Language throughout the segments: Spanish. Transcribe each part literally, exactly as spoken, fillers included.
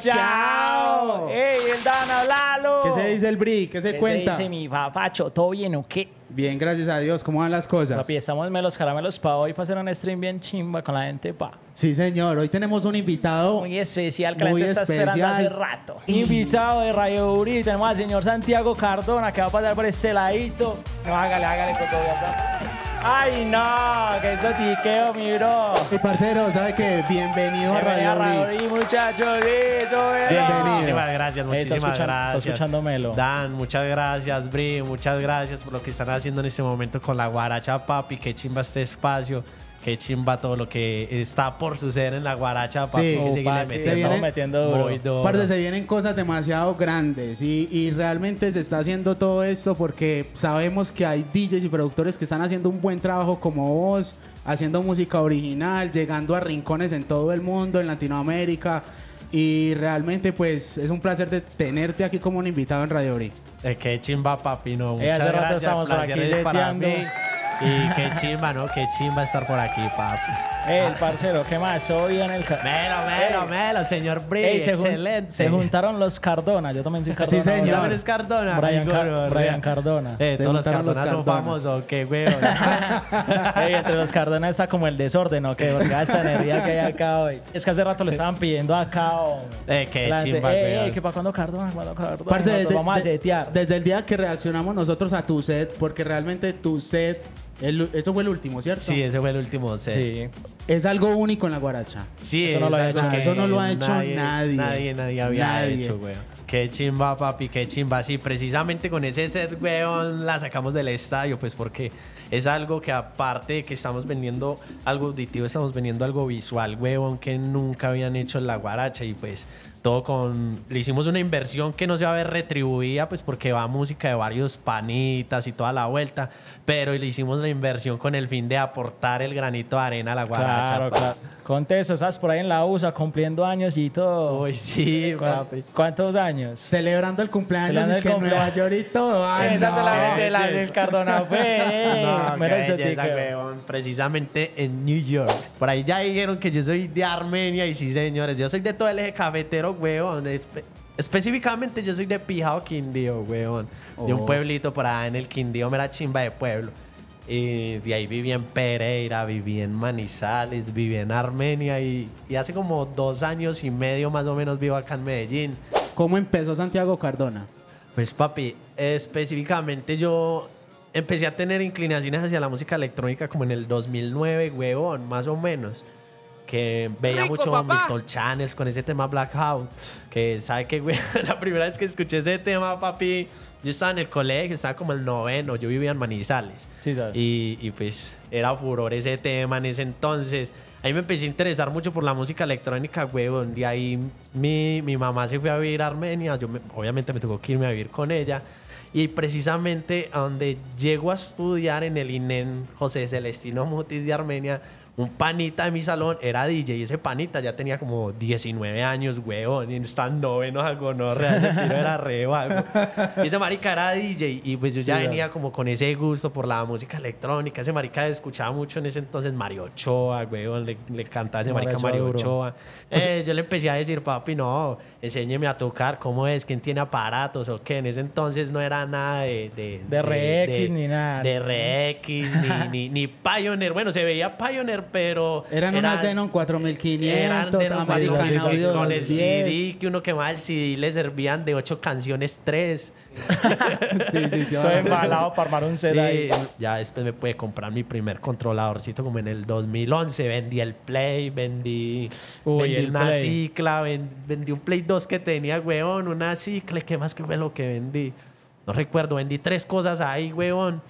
¡Chao! ¡Ey, el Dana, Lalo! ¿Qué se dice el Bri? ¿Qué se ¿Qué cuenta? ¿Qué se dice mi papacho? ¿Todo bien o qué? Bien, gracias a Dios. ¿Cómo van las cosas? Papi, estamos melos caramelos para hoy, para hacer un stream bien chimba con la gente, pa. Sí, señor. Hoy tenemos un invitado muy especial que muy la gente especial. está esperando hace rato. Invitado de Radio Bri, tenemos al señor Santiago Cardona, que va a pasar por este ladito. No, hágale, hágale, cocobiaza. ¡Ay, no! ¡Qué sotiqueo, mi bro! Y parcero, ¿sabe qué? Bienvenido, bienvenido a Radio Bri. A Radio Bri, muchachos. Sí, Sobelo. Bienvenido. Muchísimas gracias, muchísimas está gracias. Está escuchándomelo. Dan, muchas gracias, Bri. Muchas gracias por lo que están haciendo en este momento con La Guaracha, papi. Qué chimba este espacio. Qué chimba todo lo que está por suceder en La Guaracha, papi. Sí, que opa, sí, se vienen metiendo duro. Parte, se vienen cosas demasiado grandes y, y realmente se está haciendo todo esto porque sabemos que hay D Js y productores que están haciendo un buen trabajo como vos, haciendo música original, llegando a rincones en todo el mundo, en Latinoamérica. Y realmente, pues, es un placer de tenerte aquí como un invitado en Radio Bri. Eh, qué chimba, papi. No, muchas eh, hace gracias. Rato estamos por aquí leteando. Y qué chimba, ¿no? Qué chimba estar por aquí, papi. El parcero, ¿qué más? Soy en el... Melo, melo, melo, señor Bri, ey, excelente. Se juntaron los Cardona, yo también soy Cardona. Sí, señor. También es Cardona. Brian, Car Brian Cardona. Eh, todos los Cardona, los Cardona son famosos, qué huevos. Ey, entre los Cardona está como el desorden, ¿o qué? Porque esa energía que hay acá hoy. Es que hace rato le estaban pidiendo acá, hombre. Eh, qué la chimba, güey. Ey, ey, que para cuando Cardona, cuando Cardona. Parce, de, vamos de, a setear. Desde el día que reaccionamos nosotros a tu set, porque realmente tu set... El, eso fue el último, ¿cierto? Sí, ese fue el último set. Sí. Es algo único en La Guaracha. Sí, eso no lo ha hecho, eso no lo ha hecho nadie. Nadie, nadie, nadie había nadie. hecho, güey. Qué chimba, papi, qué chimba. Sí, precisamente con ese set, weón, la sacamos del estadio, pues porque es algo que aparte de que estamos vendiendo algo auditivo, estamos vendiendo algo visual, weón, que nunca habían hecho en La Guaracha y pues... Todo con... Le hicimos una inversión que no se va a ver retribuida, pues porque va música de varios panitas y toda la vuelta, pero le hicimos la inversión con el fin de aportar el granito de arena a La Guaracha. Claro, claro. Conte eso, estás por ahí en la U S A cumpliendo años y todo. Uy, sí, papi. ¿Cuántos años? Celebrando el cumpleaños, es que en Nueva York y todo. Ay, esa no, se la vende la del Cardona, weón. Precisamente en New York. Por ahí ya dijeron que yo soy de Armenia y sí, señores, yo soy de todo el eje cafetero, weón. Espe específicamente yo soy de Pijao, Quindío, weón. Oh. De un pueblito por allá en el Quindío, mera chimba de pueblo. Y de ahí viví en Pereira, viví en Manizales, viví en Armenia y, y hace como dos años y medio más o menos vivo acá en Medellín. ¿Cómo empezó Santiago Cardona? Pues papi, específicamente yo empecé a tener inclinaciones hacia la música electrónica como en el dos mil nueve, weón, más o menos. Que veía Rico, mucho papá. Víctor Channels con ese tema Blackout. Que sabe que, güey, la primera vez que escuché ese tema, papi, yo estaba en el colegio, estaba como el noveno, yo vivía en Manizales. Sí, ¿sabes? Y, y pues era furor ese tema en ese entonces. Ahí me empecé a interesar mucho por la música electrónica, güey. De ahí mi, mi mamá se fue a vivir a Armenia. Yo me, obviamente me tuvo que irme a vivir con ella. Y precisamente a donde llego a estudiar en el INEM José Celestino Mutis de Armenia, un panita de mi salón era D J y ese panita ya tenía como diecinueve años, weón, y están novenos a gonorrea, ese tiro era re vago. Y ese marica era D J y pues yo ya sí, venía como con ese gusto por la música electrónica. Ese marica escuchaba mucho en ese entonces Mario Ochoa, weón, le, le cantaba ese marica Mario Ochoa. Eh, o sea, yo le empecé a decir, papi, no, enséñeme a tocar, ¿cómo es? ¿Quién tiene aparatos o qué? En ese entonces no era nada de... De, de, de R X de, ni nada. De R X ni, ni, ni Pioneer. Bueno, se veía Pioneer, pero eran, eran unas Denon cuatro mil quinientos, eran American Audio con el C D, que uno quemaba el C D, le servían de ocho canciones tres. Sí, sí, sí. Estoy embalado para armar un set ahí. Ya después me pude comprar mi primer controladorcito como en el dos mil once. Vendí el Play, vendí, Uy, vendí el una play. cicla, vend, vendí un Play dos que tenía, weón, una cicla. ¿Qué más que fue lo que vendí? No recuerdo, vendí tres cosas ahí, weón.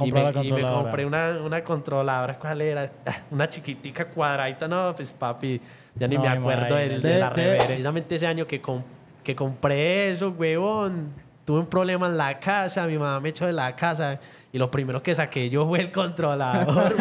Y me, y me compré una, una controladora, ¿cuál era? Una chiquitica cuadradita, no, pues papi, ya ni no, me acuerdo del, de, de la reverenda. Precisamente ese año que, com, que compré eso, huevón, tuve un problema en la casa, mi mamá me echó de la casa y lo primero que saqué yo fue el controlador.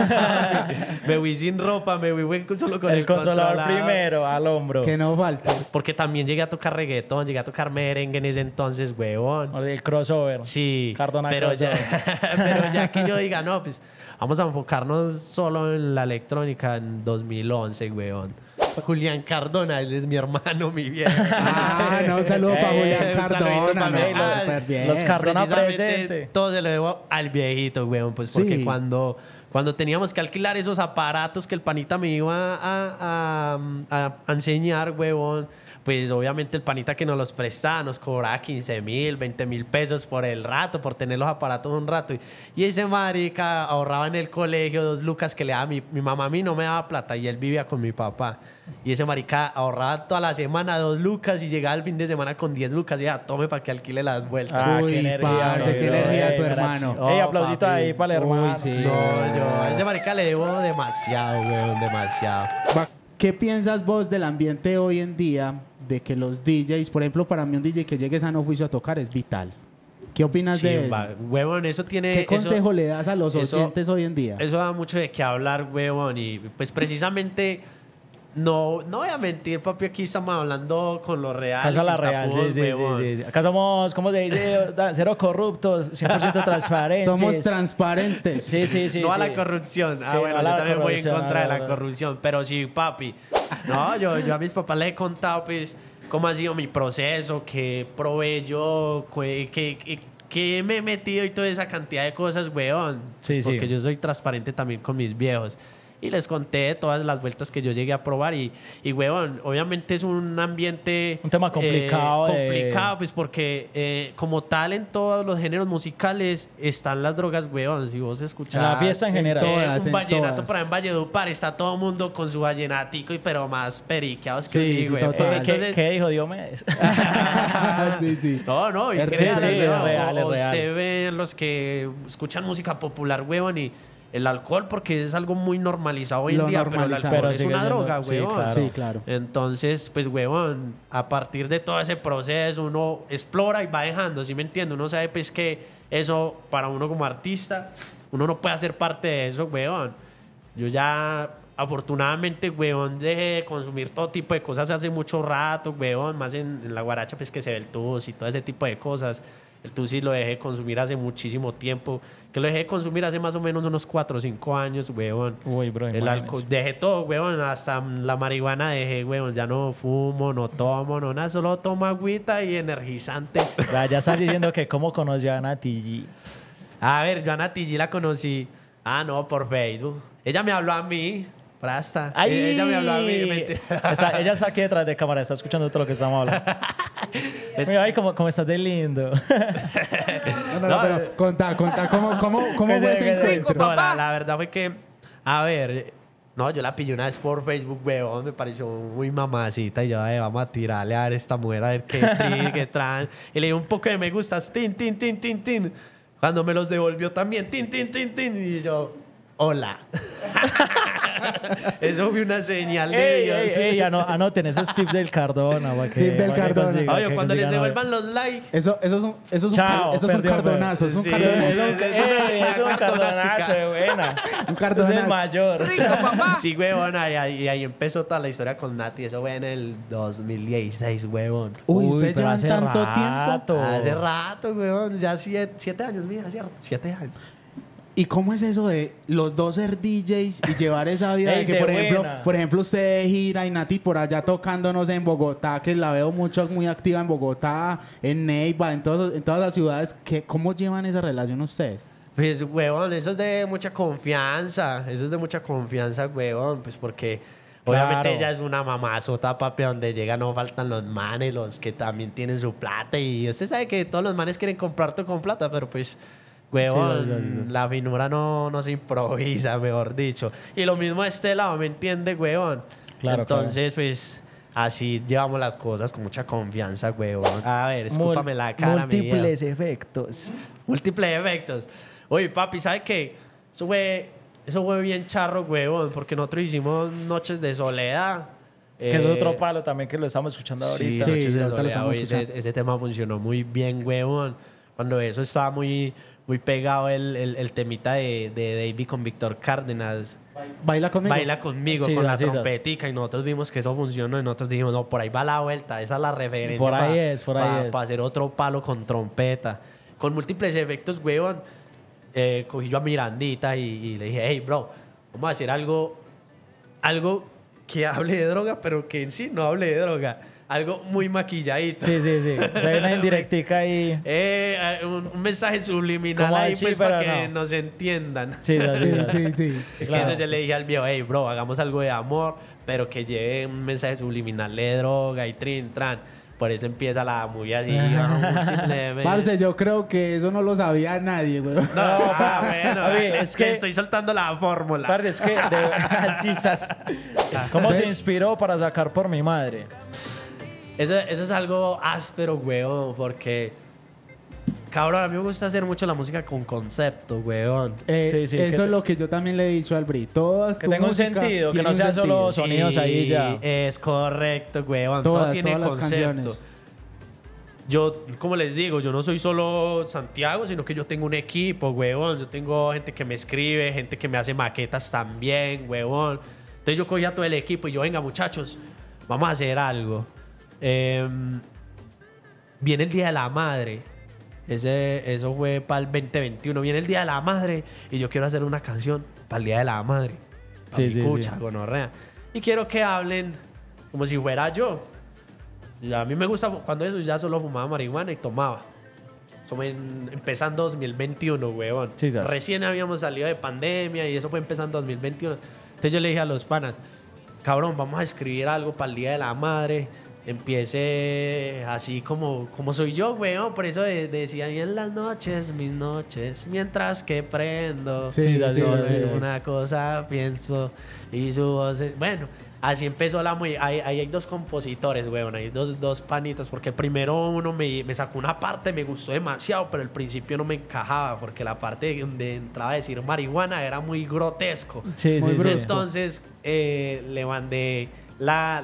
Me fui sin ropa, me fui solo con el, el controlador, controlador primero al hombro. Que no falta. Porque también llegué a tocar reggaetón, llegué a tocar merengue en ese entonces, huevón. O el crossover. Sí. Cardona pero crossover. Ya, pero ya que yo diga, no, pues vamos a enfocarnos solo en la electrónica en dos mil once, huevón. Julián Cardona, él es mi hermano, mi viejo. Ah, no, un saludo para Julián Cardona. No, ah, super bien. Los Cardona presentes. Todo se lo debo al viejito, weón, pues porque sí. cuando... Cuando teníamos que alquilar esos aparatos que el panita me iba a, a, a enseñar, huevón, pues obviamente el panita que nos los prestaba nos cobraba quince mil, veinte mil pesos por el rato, por tener los aparatos un rato. Y ese marica ahorraba en el colegio dos lucas que le daba mi, mi mamá. A mí no me daba plata y él vivía con mi papá. Y ese marica ahorraba toda la semana dos lucas y llegaba el fin de semana con diez lucas y ya, tome para que alquile las vueltas. Ah, uy, qué energía, parce, qué energía tu hermano. Oh, ey, aplausito papi. Ahí para el hermano. Uy, sí. No, yo a ese marica le debo demasiado, weón, demasiado. ¿Qué piensas vos del ambiente hoy en día de que los D Js, por ejemplo, para mí un D J que llegue sano juicio a tocar es vital? ¿Qué opinas sí, de eso? Huevón, eso tiene, ¿Qué consejo eso, le das a los eso, oyentes hoy en día? Eso da mucho de qué hablar, huevón, y pues precisamente... No, no voy a mentir, papi, aquí estamos hablando con lo real. Casa la real, tapujos, sí, sí, sí, sí. Acá somos, ¿cómo se dice? Cero corruptos, cien por ciento transparentes. Somos transparentes. Sí, sí, sí. No sí. a la corrupción. Ah, sí, bueno, yo también voy en contra de la corrupción. Pero sí, papi. No, yo, yo a mis papás les he contado, pues, cómo ha sido mi proceso, qué probé yo, qué... qué, qué que me he metido y toda esa cantidad de cosas, weón. Sí, pues sí. Porque yo soy transparente también con mis viejos. Y les conté todas las vueltas que yo llegué a probar. Y, y huevón, obviamente es un ambiente... Un tema complicado. Eh, complicado, de... pues porque eh, como tal en todos los géneros musicales están las drogas, huevón. Si vos escuchás... La fiesta en general. En todas, un en vallenato todas. Para en Valledupar está todo el mundo con su vallenatico, y pero más periqueados que sí, sí, güey. ¿Qué, ¿Qué dijo Diomedes? sí, sí. No, no. Y real, sí, sí, no, real, o, real. Usted ve los que escuchan música popular, huevón, y... El alcohol, porque es algo muy normalizado hoy en día, pero el alcohol pero es una droga, huevón. Sí, claro. sí, claro. Entonces, pues, huevón, a partir de todo ese proceso, uno explora y va dejando, ¿sí me entiendo? Uno sabe, pues, que eso, para uno como artista, uno no puede hacer parte de eso, huevón. Yo ya, afortunadamente, huevón, dejé de consumir todo tipo de cosas hace mucho rato, huevón, más en, en La Guaracha, pues, que se ve el tusi y todo ese tipo de cosas. El tusi lo dejé de consumir hace muchísimo tiempo. Que lo dejé de consumir hace más o menos unos cuatro o cinco años, huevón. Uy, bro, el alcohol. Dejé todo, huevón. Hasta la marihuana dejé, huevón. Ya no fumo, no tomo, no nada. Solo tomo agüita y energizante. Ya, ya estás diciendo que cómo conocí a Ana T. G. A ver, yo a Ana T. G la conocí. Ah, no, por Facebook. Ella me habló a mí. Prasta. Ay, ella me habló a mí. Mentira. Esa, ella está aquí detrás de cámara. Está escuchando todo lo que estamos hablando. Mira, ay, cómo, cómo estás de lindo. No, no, no, pero contá, contá, ¿cómo, cómo, cómo fue ese encuentro? No, la, la verdad fue que, a ver, no, yo la pillé una vez por Facebook, weón, me pareció muy mamacita y yo, ay, vamos a tirarle a ver esta mujer, a ver qué tri, qué tran. Y le di un poco de me gustas, tin, tin, tin, tin, tin. Cuando me los devolvió también, tin, tin, tin, tin. Y yo, hola. Eso fue una señal de Dios. Ey, ey, ey, anoten, eso es tip del Cardona. Que, tip del Cardona. Consiga, oye, cuando les devuelvan los likes. Eso, eso es un, eso es Chao, un, eso es un cardonazo. Es un sí, cardonazo. Es, es un cardonazo de buena. Un cardonazo. Es el mayor. Rico, papá. Sí, huevón. Y ahí, ahí empezó toda la historia con Nati. Eso fue en el dos mil dieciséis, huevón. Uy, se llevan tanto rato. tiempo. Hace rato, huevón. Ya siete, siete años, mija, ¿cierto? Siete años. ¿Y cómo es eso de los dos ser D Js y llevar esa vida de que, por ejemplo, por ejemplo, usted de gira y Nati por allá tocándonos en Bogotá, que la veo mucho, muy activa en Bogotá, en Neiva, en, todo, en todas las ciudades? ¿Qué, ¿Cómo llevan esa relación ustedes? Pues, huevón, eso es de mucha confianza. Eso es de mucha confianza, huevón, pues porque... Obviamente claro. Ella es una mamazota, papi, donde llega no faltan los manes, los que también tienen su plata. Y usted sabe que todos los manes quieren comprarte con plata, pero pues... Huevón, sí, sí, sí, sí. La finura no, no se improvisa, mejor dicho. Y lo mismo a este lado, ¿me entiendes, huevón? Claro, entonces, claro. Pues, así llevamos las cosas con mucha confianza, huevón. A ver, escúpame Mul la cara, Múltiples mi efectos. Múltiples efectos. Oye, papi, ¿sabes qué? Eso fue, eso fue bien charro, huevón, porque nosotros hicimos Noches de Soledad. Que eh, es otro palo también que lo estamos escuchando ahorita. Sí, Noches sí, de ahorita lo estamos escuchando. Ese, ese tema funcionó muy bien, huevón. Cuando eso estaba muy... Muy pegado el, el, el temita de, de David con Víctor Cárdenas. Baila conmigo. Baila conmigo, sí, con la trompetica. Y nosotros vimos que eso funcionó. Y nosotros dijimos, no, por ahí va la vuelta. Esa es la referencia. Por ahí pa, es, por ahí pa, es. Para hacer otro palo con trompeta. Con múltiples efectos, huevón. Eh, cogí yo a Mirandita y, y le dije, hey, bro, vamos a hacer algo, algo que hable de droga, pero que en sí no hable de droga. Algo muy maquilladito. Sí, sí, sí. O sea, hay una indirectica ahí. Eh, un, un mensaje subliminal ahí, sí, pues, para que no. nos entiendan. Sí, sí, sí, sí. Es claro. que eso yo le dije al viejo, hey, bro, hagamos algo de amor, pero que lleve un mensaje subliminal de droga y trin, tran. Por eso empieza la muy así. Parce, yo creo que eso no lo sabía nadie, güey. No, ah, bueno, oye, es que, que estoy soltando la fórmula. Parce, es que... De... ¿Cómo se inspiró para sacar Por Mi Madre? Eso, eso es algo áspero, weón, porque... Cabrón, a mí me gusta hacer mucho la música con concepto, weón. Eh, sí, sí, eso te... es lo que yo también le he dicho al Bri. Todas que tenga un sentido, que no sean solo sonidos sí, ahí ya. Es correcto, weón. Todas, Todo tiene todas concepto. Las canciones. Yo, como les digo, yo no soy solo Santiago, sino que yo tengo un equipo, weón. Yo tengo gente que me escribe, gente que me hace maquetas también, weón. Entonces yo cogía todo el equipo y yo, venga, muchachos, vamos a hacer algo. Eh, viene el Día de la Madre. Ese, eso fue para el veinte veintiuno. Viene el Día de la Madre y yo quiero hacer una canción para el Día de la Madre. Sí, sí, escucha, sí. Gonorrea. Y quiero que hablen como si fuera yo. Y a mí me gusta cuando eso ya solo fumaba marihuana y tomaba. Somos en, empezando dos mil veintiuno, huevón. Sí, recién habíamos salido de pandemia y eso fue empezando dos mil veintiuno. Entonces yo le dije a los panas, cabrón, vamos a escribir algo para el Día de la Madre. Empiece así como, como soy yo, weón. Por eso de, de decía, y en las noches, mis noches, mientras que prendo. Sí, sí, sí, sí, una sí. cosa pienso y su voz... Es... Bueno, así empezó la... Muy... Ahí, ahí hay dos compositores, weón. Hay dos, dos panitas. Porque primero uno me, me sacó una parte, me gustó demasiado, pero al principio no me encajaba. Porque la parte donde entraba a decir marihuana era muy grotesco. Sí, muy sí, brusco. Entonces eh, le mandé... La,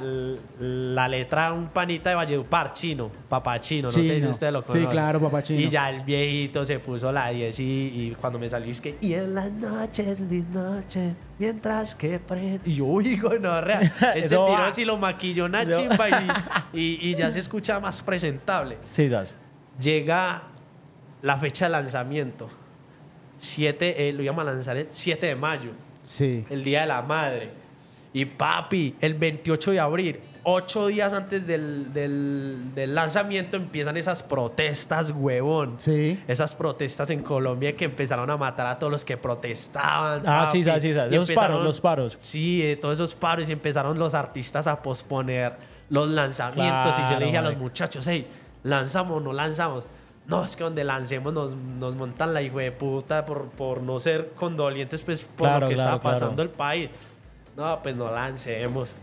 la letra un panita de Valledupar, chino, Papachino, no sí, sé no. si ustedes lo conocen. Sí, claro, Papachino. Y ya el viejito se puso la diez y, y cuando me salió es que, y en las noches, mis noches, mientras que prendo. Y yo, uy, gonorrea. Ese tiró así, lo maquilló una chimba y, y, y ya se escucha más presentable. Sí, sabes. Llega la fecha de lanzamiento. siete, eh, lo íbamos a lanzar el siete de mayo. Sí. El Día de la Madre. Y papi, el veintiocho de abril, ocho días antes del, del, del lanzamiento, empiezan esas protestas, huevón. Sí. Esas protestas en Colombia que empezaron a matar a todos los que protestaban. Ah, papi. sí, sí, sí. sí. Los paros, los paros. Sí, eh, todos esos paros. Y empezaron los artistas a posponer los lanzamientos. Claro, y yo le dije man. a los muchachos, hey, ¿lanzamos o no lanzamos? No, es que donde lancemos nos, nos montan la hijo de puta por, por no ser condolientes pues, por claro, lo que claro, está pasando claro. el país. No, pues no lancemos.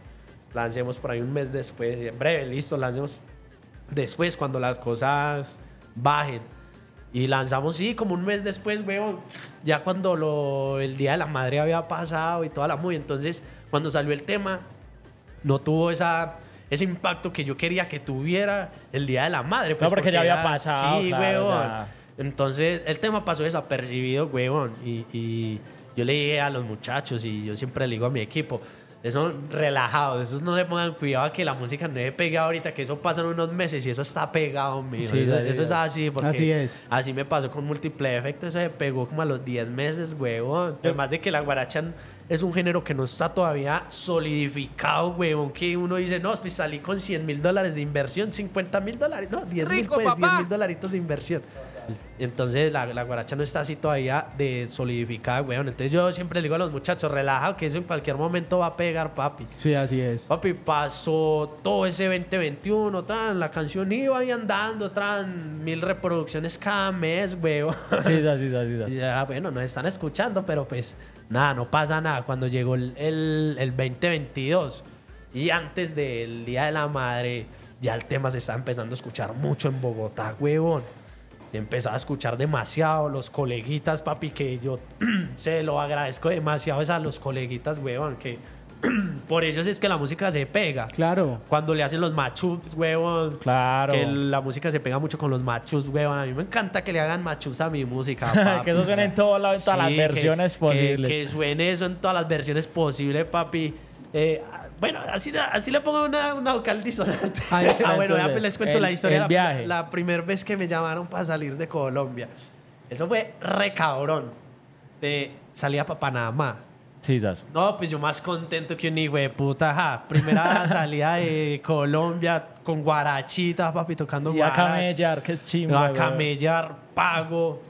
Lancemos por ahí un mes después. En breve, listo, lancemos después cuando las cosas bajen. Y lanzamos, sí, como un mes después, weón. Ya cuando lo, el Día de la Madre había pasado y toda la movida. Entonces, cuando salió el tema, no tuvo esa, ese impacto que yo quería que tuviera el Día de la Madre. Pues, no, porque, porque ya había pasado. Sí, claro, weón. O sea... Entonces, el tema pasó desapercibido, weón. Y... y yo le dije a los muchachos y yo siempre le digo a mi equipo, eso relajados, esos no se pongan cuidado a que la música no se pegue ahorita, que eso pasan unos meses y eso está pegado, mijo. Sí, eso, eso es así, porque así es. Así me pasó con Múltiples Efectos, eso se pegó como a los diez meses, huevón. Además de que la guaracha es un género que no está todavía solidificado, huevón, que uno dice, no, pues salí con cien mil dólares de inversión, cincuenta mil dólares, no, diez mil, pues, diez mil dolaritos de inversión. Entonces la, la guaracha no está así todavía de solidificada, weón. Entonces yo siempre le digo a los muchachos, relaja, que eso en cualquier momento va a pegar, papi. Sí, así es. Papi, pasó todo ese veinte veintiuno, tran, la canción iba y andando, tran, mil reproducciones cada mes, weón. Sí, así, así, así. Ya, bueno, nos están escuchando, pero pues nada, no pasa nada. Cuando llegó el, el, el veinte veintidós y antes del Día de la Madre, ya el tema se está empezando a escuchar mucho en Bogotá, weón. Empezaba a escuchar demasiado los coleguitas, papi, que yo se lo agradezco demasiado es a los coleguitas, huevón, que por ellos es que la música se pega. Claro. Cuando le hacen los machups, huevón. Claro. Que la música se pega mucho con los machups, huevón. A mí me encanta que le hagan machups a mi música, papi. Que eso suene en todos lados, en todas sí, las versiones que, posibles. Que, que suene eso en todas las versiones posibles, papi. Eh, bueno, así, así le pongo una, una vocal disonante. Ay, ah, bueno, entonces, ya les cuento el, la historia. La, la primera vez que me llamaron para salir de Colombia. Eso fue re cabrón. Eh, salía para Panamá. Sí, Sasu. No, pues yo más contento que un hijo de puta. Ja. Primera salida de Colombia con guarachitas, papi, tocando guaracha. Y a camellar, que es chimba. No, a camellar, weón. Pago,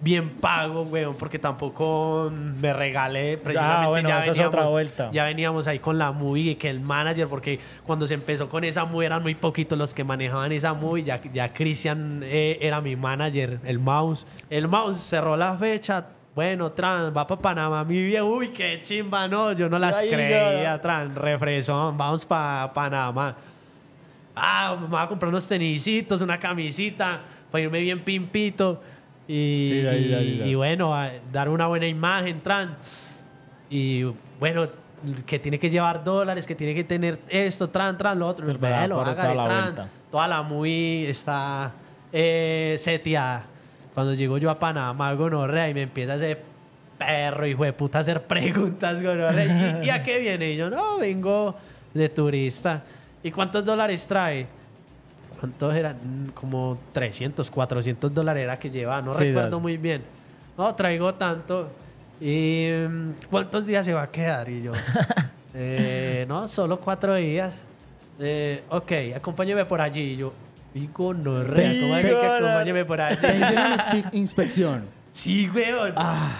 bien pago, weón, porque tampoco me regalé. Precisamente ah, bueno, ya, veníamos, es otra vuelta. Ya veníamos ahí con la movie y que el manager, porque cuando se empezó con esa movie eran muy poquitos los que manejaban esa movie. Ya, ya Cristian eh, era mi manager, el mouse. El mouse cerró la fecha. Bueno, Tran, va para Panamá, mi viejo. Uy, qué chimba, no, yo no las Ay, creía, no. Tran, refresón, vamos para Panamá. Ah, me voy a comprar unos tenisitos, una camisita, para irme bien pimpito. Y, sí, ahí, y, ahí, ahí. y bueno, a dar una buena imagen, Tran. Y bueno, que tiene que llevar dólares, que tiene que tener esto, Tran, Tran, lo otro. Bueno, hágale, Tran. Vuelta. Toda la muy está eh, seteada. Cuando llego yo a Panamá, gonorrea, y me empieza a hacer perro, hijo de puta, a hacer preguntas, gonorrea. ¿Y, ¿Y a qué viene? Y yo, no, vengo de turista. ¿Y cuántos dólares trae? ¿Cuántos eran? Como trescientos, cuatrocientos dólares era que llevaba, no sí, recuerdo das. muy bien. No, traigo tanto. ¿Y cuántos días se va a quedar? Y yo, eh, no, solo cuatro días. Eh, ok, acompáñeme por allí. Y yo, y gonorrea, ¿cómo así que acompáñeme por allí? Te hicieron inspección. Sí, weón. Ah.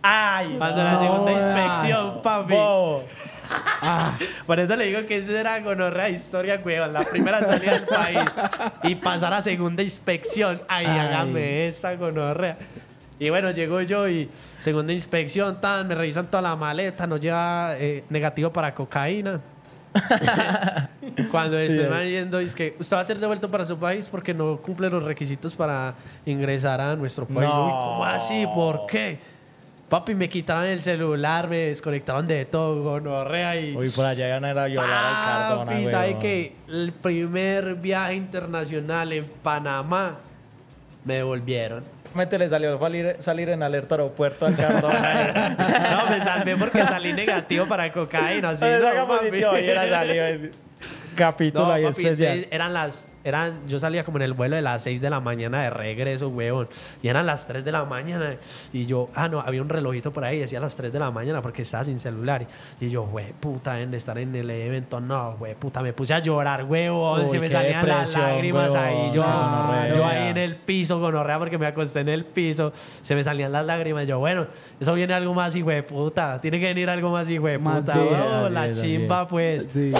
Ay, cuando no, la segunda inspección, papi. Wow. Ah. Por eso le digo que esa era gonorrea historia, weón. La primera salida del país y pasar a la segunda inspección. Ay, Ay. hágame esa gonorrea. Y bueno, llego yo y segunda inspección, tan, me revisan toda la maleta, no lleva eh, negativo para cocaína. Cuando después van yendo es que usted va a ser devuelto para su país porque no cumple los requisitos para ingresar a nuestro país. No. Uy, ¿cómo así? ¿Por qué? Papi, me quitaron el celular, me desconectaron de todo, gonorrea, y uy, por allá iban a violar al Cardona. Papi, ¿sabe qué? El primer viaje internacional en Panamá me devolvieron. Le salió salir, salir en alerta aeropuerto al Cardona. No, me salvé porque salí negativo para cocaína. Así no, era salido capítulo no, ahí papi, especial. Eran las, eran, yo salía como en el vuelo de las seis de la mañana de regreso, huevón. Y eran las tres de la mañana. Y yo, ah, no, había un relojito por ahí. Decía las tres de la mañana porque estaba sin celular. Y yo, güey, puta, en estar en el evento, no, güey, puta, me puse a llorar, huevón. Se me salían las lágrimas, huevón, ahí. Yo, no, no, yo ahí en el piso, gonorrea, porque me acosté en el piso. Se me salían las lágrimas. Y yo, bueno, eso viene algo más, hijo de puta. Tiene que venir algo más, hijo de puta. Oh, la chimba, pues. Sí.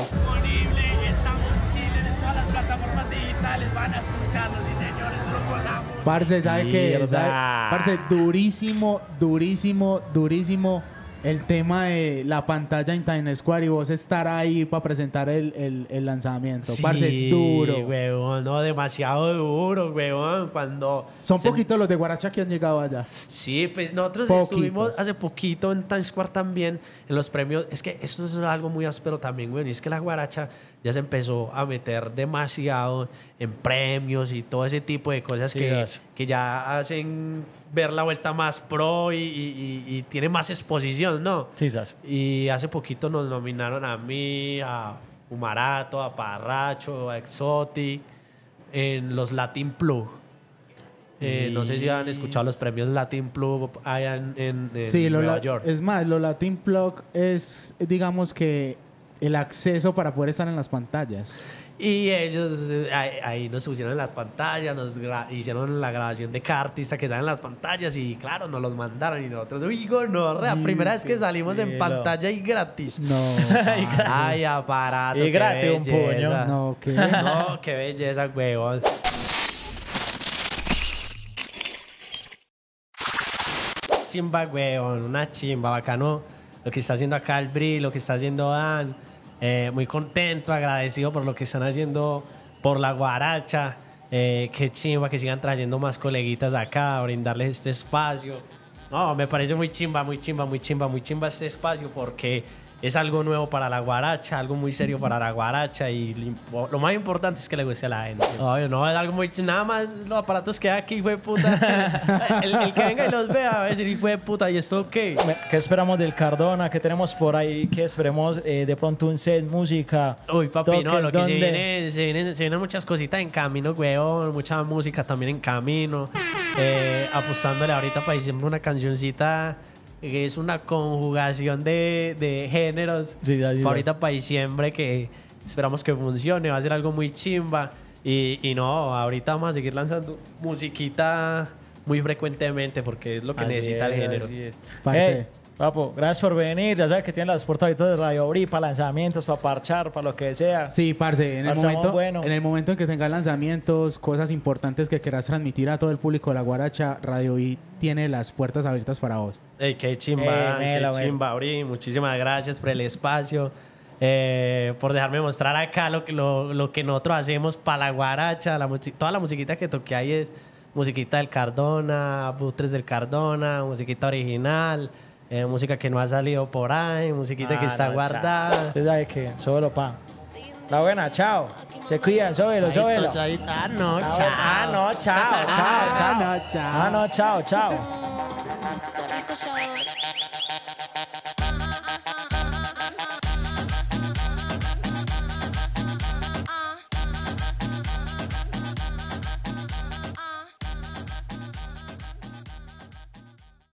Van a escucharlos, sí, señores, no parce, ¿sabe qué? ¿Sabe? Parce, durísimo, durísimo, durísimo el tema de la pantalla en Times Square y vos estar ahí para presentar el, el, el lanzamiento. Sí, parce, duro. Huevón, no, demasiado duro, huevón. Cuando son se... poquitos los de Guaracha que han llegado allá. Sí, pues nosotros poquitos. Estuvimos hace poquito en Times Square también, en los premios. Es que esto es algo muy áspero también, güey. Y es que la Guaracha ya se empezó a meter demasiado en premios y todo ese tipo de cosas, sí, que, que ya hacen ver la vuelta más pro y, y, y, y tiene más exposición, ¿no? Sí, sabes. Y hace poquito nos nominaron a mí, a Umarato, a Parracho, a Exotic, en los Latin Plug. Eh, no sé si han escuchado los premios Latin Plug allá en, en, en sí, Nueva York. Es más, los Latin Plug es, digamos que, el acceso para poder estar en las pantallas. Y ellos ahí, ahí nos pusieron en las pantallas, nos hicieron la grabación de cada artista que sale en las pantallas y claro, nos los mandaron y nosotros, uy, gonorrea, mm, primera vez que salimos sí, en pantalla no. y gratis. No. Ay, ay, aparato. Y gratis un puño. No, qué, no, qué belleza, huevón. Chimba, huevón, una chimba, bacano. Lo que está haciendo acá el Bri, lo que está haciendo Dan. Eh, muy contento, agradecido por lo que están haciendo por la Guaracha. Eh, qué chimba que sigan trayendo más coleguitas acá, brindarles este espacio. No, me parece muy chimba, muy chimba, muy chimba, muy chimba este espacio porque es algo nuevo para la Guaracha, algo muy serio para la Guaracha y lo más importante es que le guste a la gente. Obvio, no es algo muy... Nada más los aparatos que hay aquí, hijo de puta. El, el que venga y los vea va a decir, hijo de puta, ¿y esto qué? ¿Qué esperamos del Cardona? ¿Qué tenemos por ahí? ¿Qué esperemos eh, de pronto un set, música? Uy, papi, toque, no, lo que se viene, se, viene, se vienen muchas cositas en camino, weón. Mucha música también en camino. Eh, apostándole ahorita para diciembre una cancioncita... que es una conjugación de, de géneros, sí, sí, sí, ahorita sí. Para diciembre, que esperamos que funcione, va a ser algo muy chimba. Y, y no, ahorita vamos a seguir lanzando musiquita muy frecuentemente porque es lo que así necesita es, el género. Hey, papo, gracias por venir. Ya sabes que tienen las puertas abiertas de Radio Bri para lanzamientos, para parchar, para lo que sea. Sí, parce, en el, momento, bueno. en el momento en que tengas lanzamientos, cosas importantes que quieras transmitir a todo el público de La Guaracha, Radio Bri tiene las puertas abiertas para vos. Hey, qué chimba, hey, melo, qué chimba, Bri. Muchísimas gracias por el espacio. Eh, por dejarme mostrar acá lo que, lo, lo que nosotros hacemos para La Guaracha. La toda la musiquita que toqué ahí es musiquita del Cardona, butres del Cardona, musiquita original, eh, música que no ha salido por ahí, musiquita ah, que está no, guardada. Tú sabes que, Sobelo, pa. Está buena, chao. Se cuidan, Sobelo, Sobelo. Ah, no, chao. Ah, no, chao, chao, chao. Ah, no, chao, chao.